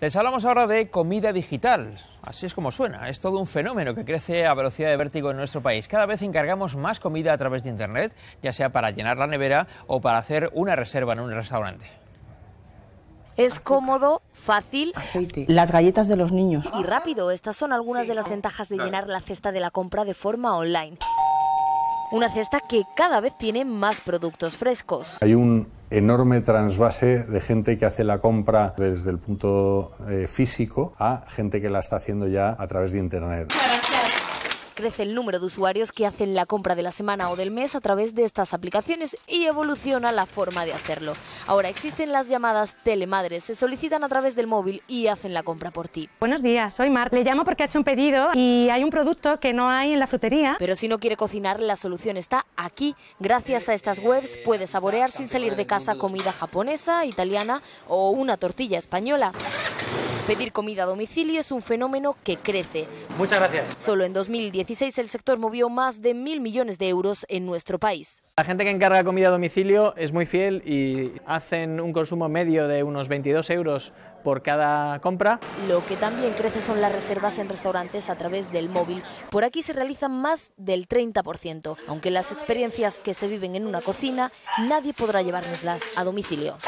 Les hablamos ahora de comida digital, así es como suena, es todo un fenómeno que crece a velocidad de vértigo en nuestro país. Cada vez encargamos más comida a través de internet, ya sea para llenar la nevera o para hacer una reserva en un restaurante. Es cómodo, fácil. Aceite. Las galletas de los niños. Y rápido, estas son algunas de las ventajas de llenar la cesta de la compra de forma online. Una cesta que cada vez tiene más productos frescos. Hay un enorme trasvase de gente que hace la compra desde el punto físico a gente que la está haciendo ya a través de internet. Crece el número de usuarios que hacen la compra de la semana o del mes a través de estas aplicaciones y evoluciona la forma de hacerlo. Ahora existen las llamadas telemadres, se solicitan a través del móvil y hacen la compra por ti. Buenos días, soy Mar. Le llamo porque ha hecho un pedido y hay un producto que no hay en la frutería. Pero si no quiere cocinar, la solución está aquí. Gracias a estas webs puede saborear sin salir de casa comida japonesa, italiana o una tortilla española. Pedir comida a domicilio es un fenómeno que crece. Muchas gracias. Solo en 2016 el sector movió más de 1.000 millones de euros en nuestro país. La gente que encarga comida a domicilio es muy fiel y hacen un consumo medio de unos 22 euros por cada compra. Lo que también crece son las reservas en restaurantes a través del móvil. Por aquí se realizan más del 30%, aunque las experiencias que se viven en una cocina nadie podrá llevárnoslas a domicilio.